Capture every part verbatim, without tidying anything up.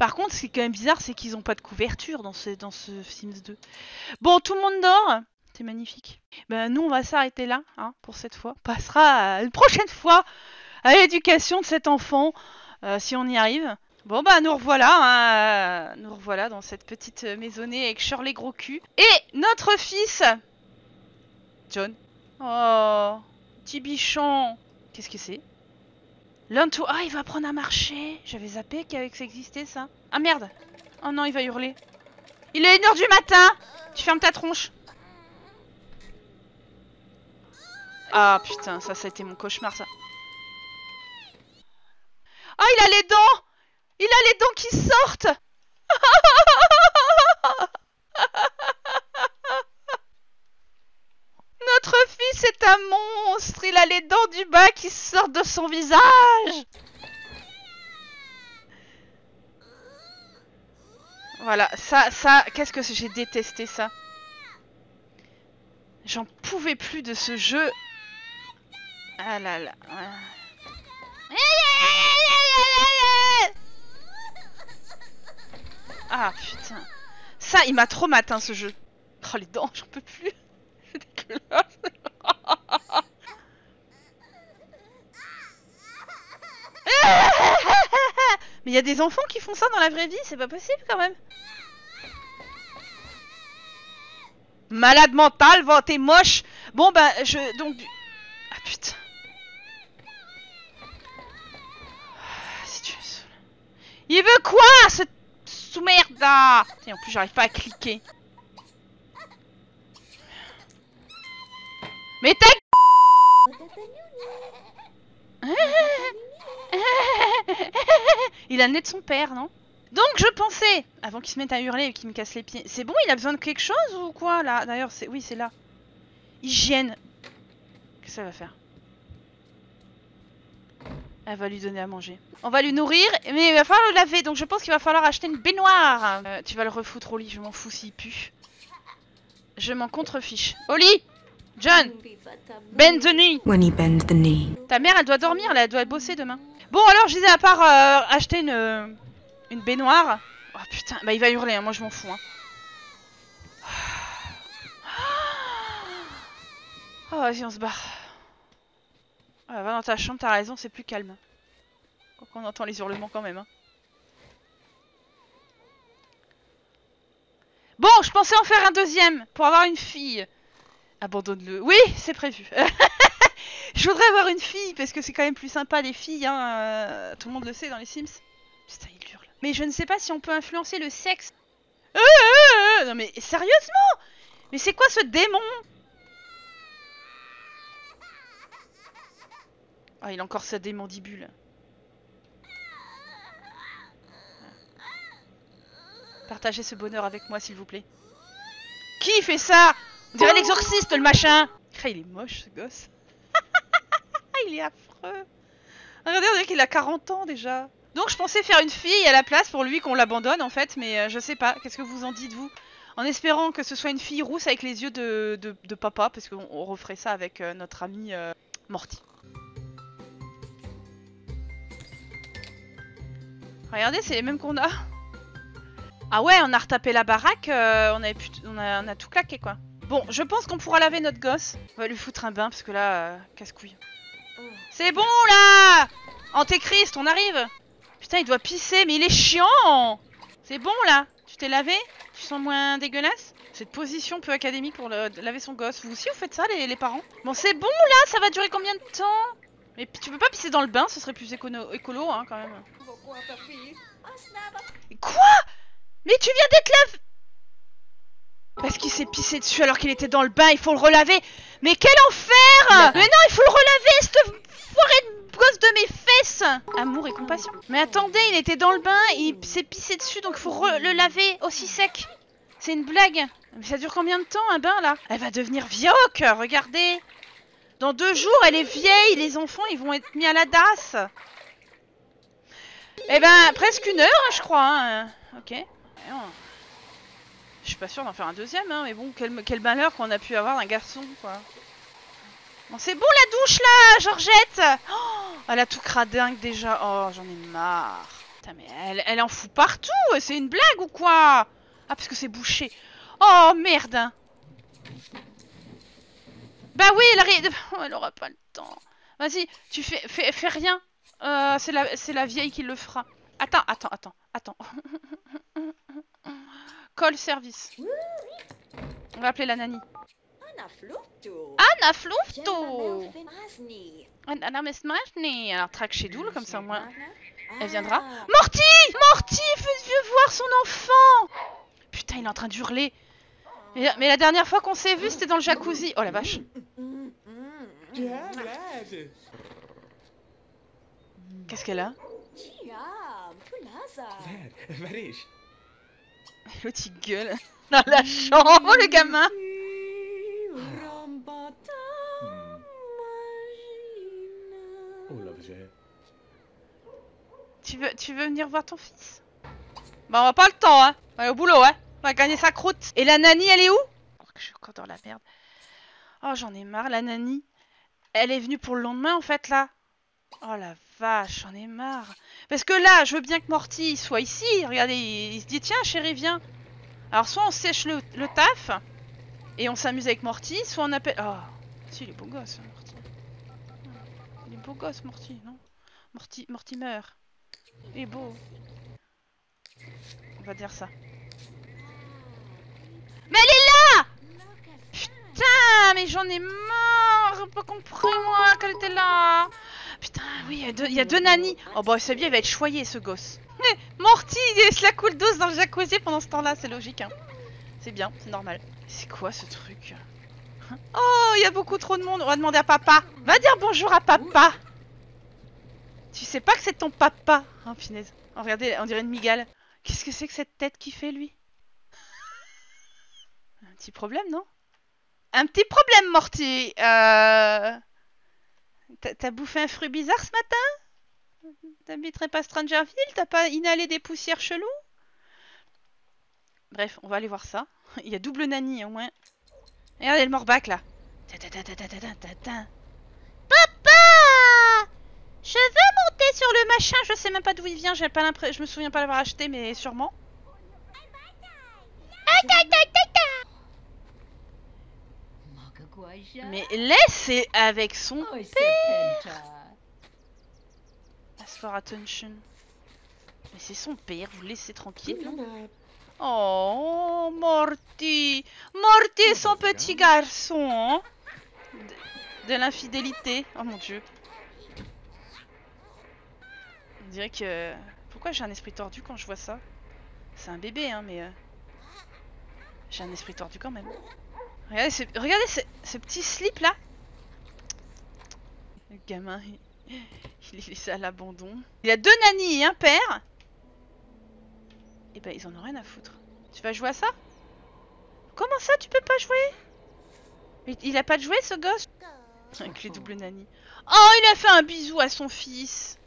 Par contre, ce qui est quand même bizarre, c'est qu'ils n'ont pas de couverture dans ce, dans ce Sims deux. Bon, tout le monde dort. C'est magnifique. Ben, nous, on va s'arrêter là, hein, pour cette fois. On passera à une prochaine fois à l'éducation de cet enfant, euh, si on y arrive. Bon, bah, nous revoilà. Hein, nous revoilà dans cette petite maisonnée avec Shirley gros cul. Et notre fils, John. Oh, petit bichon. Qu'est-ce que c'est? Learn to... Ah, il va apprendre à marcher. J'avais zappé qu'avec ça existait, ça. Ah, merde. Oh non, il va hurler. Il est une heure du matin. Tu fermes ta tronche. Ah, putain, ça, ça a été mon cauchemar, ça. Ah, il a les dents. Il a les dents qui sortent. Notre fils est un monstre. Il a les dents du bas qui sortent de son visage. Voilà, ça, ça, qu'est-ce que j'ai détesté, ça. J'en pouvais plus de ce jeu. Ah là là. Ouais. Ah putain. Ça, il m'a trop matin, hein, ce jeu. Oh les dents, j'en peux plus. C'est dégueulasse. Mais il y a des enfants qui font ça dans la vraie vie, c'est pas possible quand même. Malade mental, va, t'es moche. Bon ben, je... donc... Du... Ah putain. Si tu... Il veut quoi, ce... sous-merde là. En plus j'arrive pas à cliquer. Mais ta il a le nez de son père, non? Donc je pensais, avant qu'il se mette à hurler et qu'il me casse les pieds. C'est bon, il a besoin de quelque chose ou quoi là? D'ailleurs, c'est... oui, c'est là. Hygiène. Qu'est-ce que ça va faire? Elle va lui donner à manger. On va lui nourrir, mais il va falloir le laver. Donc je pense qu'il va falloir acheter une baignoire. Euh, tu vas le refoutre au lit, je m'en fous s'il pue. Je m'en contrefiche. Au lit, John, bend the knee. When he bends the knee. Ta mère, elle doit dormir, là, elle doit bosser demain. Bon, alors, je disais, à part euh, acheter une, une baignoire... Oh putain, bah il va hurler, hein, moi je m'en fous. Hein. Oh, vas-y, on se barre. Ah, va dans ta chambre, t'as raison, c'est plus calme. Quoique on entend les hurlements quand même. Hein. Bon, je pensais en faire un deuxième pour avoir une fille. Abandonne-le. Oui, c'est prévu. Je voudrais avoir une fille parce que c'est quand même plus sympa les filles. Hein. Tout le monde le sait dans les Sims. Putain, il hurle. Mais je ne sais pas si on peut influencer le sexe. Euh, euh, euh, non mais sérieusement? Mais c'est quoi ce démon? Ah, il a encore sa démandibule. Partagez ce bonheur avec moi, s'il vous plaît. Qui fait ça? On dirait l'exorciste, le machin. Ah, il est moche, ce gosse. Il est affreux. Regardez, on dirait qu'il a quarante ans, déjà. Donc, je pensais faire une fille à la place pour lui, qu'on l'abandonne, en fait. Mais je sais pas. Qu'est-ce que vous en dites, vous? En espérant que ce soit une fille rousse avec les yeux de, de, de papa. Parce qu'on on referait ça avec euh, notre ami euh, Morty. Regardez, c'est les mêmes qu'on a. Ah ouais, on a retapé la baraque, euh, on, avait pu on, a, on a tout claqué quoi. Bon, je pense qu'on pourra laver notre gosse. On va lui foutre un bain parce que là, euh, casse-couille. C'est bon là, Antéchrist, on arrive. Putain, il doit pisser, mais il est chiant. C'est bon là, tu t'es lavé? Tu sens moins dégueulasse? Cette position peu académique pour le, laver son gosse. Vous aussi, vous faites ça, les, les parents? Bon, c'est bon là, ça va durer combien de temps? Mais tu peux pas pisser dans le bain, ce serait plus écono écolo hein, quand même. Quoi? Mais tu viens d'être lavé? Parce qu'il s'est pissé dessus alors qu'il était dans le bain, il faut le relaver. Mais quel enfer! Mais non, il faut le relaver, cette forêt de gosse de mes fesses. Amour et compassion. Mais attendez, il était dans le bain, il s'est pissé dessus, donc il faut le laver aussi sec. C'est une blague. Mais ça dure combien de temps un bain là? Elle va devenir vioque, regardez. Dans deux jours, elle est vieille, les enfants, ils vont être mis à la dasse. Eh ben, presque une heure, hein, je crois. Hein. Ok. Je suis pas sûre d'en faire un deuxième, hein, mais bon, quel, quel malheur qu'on a pu avoir d'un garçon, quoi. Bon, c'est bon la douche, là, Georgette. Oh, elle a tout cradingue, déjà. Oh, j'en ai marre. Putain, mais elle, elle en fout partout. C'est une blague ou quoi? Ah, parce que c'est bouché. Oh, merde. Bah oui, elle arrive. Oh, elle aura pas le temps. Vas-y, tu fais, fais, fais rien. Euh, c'est la, c'est la vieille qui le fera. Attends, attends, attends, attends. Call service. On va appeler la nanny. Anna Flurto. Anna Flurto. Anna Mesmajni. Alors, traque chez Doul, comme ça au moins. Elle viendra. Morty Morty fais-le voir son enfant. Putain, il est en train d'hurler. Mais, mais la dernière fois qu'on s'est vu, c'était dans le jacuzzi. Oh la vache. Qu'est-ce qu'elle a? L'autre il gueule dans la chambre, oh, le gamin. Tu veux, tu veux venir voir ton fils? Bah on a pas le temps hein, on est au boulot hein, on va gagner sa croûte. Et la nanny elle est où? Oh, je suis encore dans la merde. Oh j'en ai marre, la nanny. Elle est venue pour le lendemain en fait là. Oh la vache, j'en ai marre. Parce que là, je veux bien que Morty soit ici. Regardez, il, il se dit, tiens chérie, viens. Alors soit on sèche le, le taf et on s'amuse avec Morty, soit on appelle... Oh, si, il est beau gosse, Morty. Il est beau gosse, Morty, non? Morty, Morty meurt. Il est beau. On va dire ça. Mais elle est là! Putain, mais j'en ai marre. J'ai pas compris, moi, qu'elle était là. Putain, oui, il y, y a deux nannies. Oh bah, c'est bien, il va être choyé, ce gosse. Mais Morty, il laisse la cool dose dans le jacuzzi pendant ce temps-là, c'est logique, hein. C'est bien, c'est normal. C'est quoi, ce truc? Oh, il y a beaucoup trop de monde. On va demander à papa. Va dire bonjour à papa. Tu sais pas que c'est ton papa? Oh, punaise. Oh, regardez, on dirait une migale. Qu'est-ce que c'est que cette tête qui fait, lui? Un petit problème, non? Un petit problème, Morty. Euh... T'as bouffé un fruit bizarre ce matin? T'habiterais pas Strangerville? T'as pas inhalé des poussières cheloues? Bref, on va aller voir ça. Il y a double nanny au moins. Regardez le morbac là. Papa! Je veux monter sur le machin. Je sais même pas d'où il vient. J'ai pas l'impression. Je me souviens pas l'avoir acheté, mais sûrement. Mais laissez avec son oh, père. As for attention. Mais c'est son père, vous laissez tranquille. Non? Oh, Morty. Morty est son petit garçon. Hein? De, de l'infidélité. Oh mon dieu. On dirait que... Pourquoi j'ai un esprit tordu quand je vois ça? C'est un bébé, hein, mais... Euh... J'ai un esprit tordu quand même. Regardez, ce, regardez ce, ce petit slip là. Le gamin, il, il est laissé à l'abandon. Il y a deux nannies et un père. Et ben ils en ont rien à foutre. Tu vas jouer à ça? Comment ça tu peux pas jouer? Mais il a pas de jouet ce gosse? Avec les doubles nannies. Oh il a fait un bisou à son fils.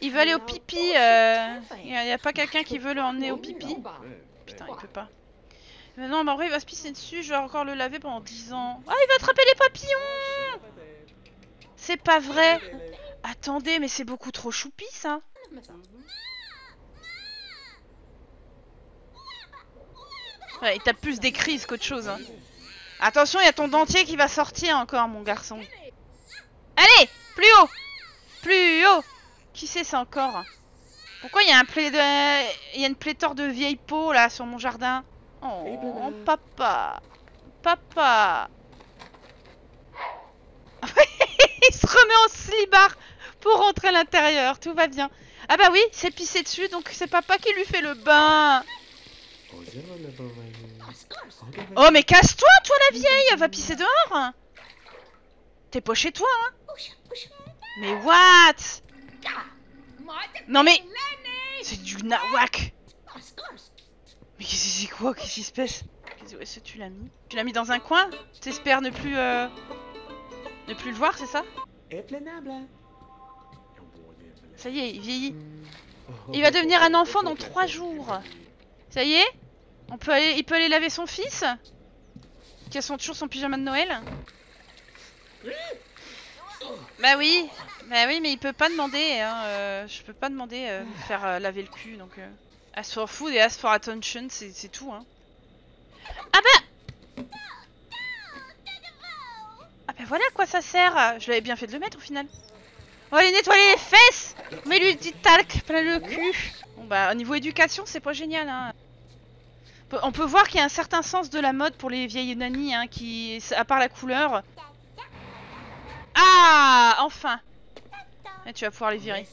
Il veut aller au pipi. Il euh, n'y a pas quelqu'un qui veut l'emmener au pipi? Putain il peut pas. Mais non, mais bah en vrai, il va se pisser dessus. Je vais encore le laver pendant dix ans. Ah, il va attraper les papillons! C'est pas vrai! Attendez, mais c'est beaucoup trop choupi, ça! Ouais, il tape plus des crises qu'autre chose. Hein. Attention, il y a ton dentier qui va sortir encore, mon garçon. Allez! Plus haut! Plus haut! Qui c'est ça encore? Pourquoi il y a un plé de... y a une pléthore de vieilles peaux, là, sur mon jardin? Oh, papa. Papa. Il se remet en slibard pour rentrer à l'intérieur. Tout va bien. Ah bah oui, il s'est pissé dessus, donc c'est papa qui lui fait le bain. Oh, mais casse-toi, toi, la vieille. Va pisser dehors. T'es pas chez toi, hein. Mais what? Non, mais... C'est du nawak. Mais c'est quoi? Qu'est-ce qui se passe? Où est-ce que tu l'as mis? Tu l'as mis dans un coin? T'espères ne plus euh, ne plus le voir, c'est ça? Ça y est, il vieillit. Il va devenir un enfant dans trois jours. Ça y est, on peut aller, il peut aller laver son fils, qui a son, toujours son pyjama de Noël. Bah oui, bah oui, mais il peut pas demander, hein. Euh, je peux pas demander euh, de faire euh, laver le cul, donc... Euh... As for food et as for attention, c'est tout, hein. Ah bah... Ah bah voilà à quoi ça sert. Je l'avais bien fait de le mettre, au final. On va aller nettoyer les fesses. Mais lui, dit talc plein le cul. Bon bah, au niveau éducation, c'est pas génial, hein. On peut voir qu'il y a un certain sens de la mode pour les vieilles nannies, hein, qui, à part la couleur... Ah, enfin. Et tu vas pouvoir les virer.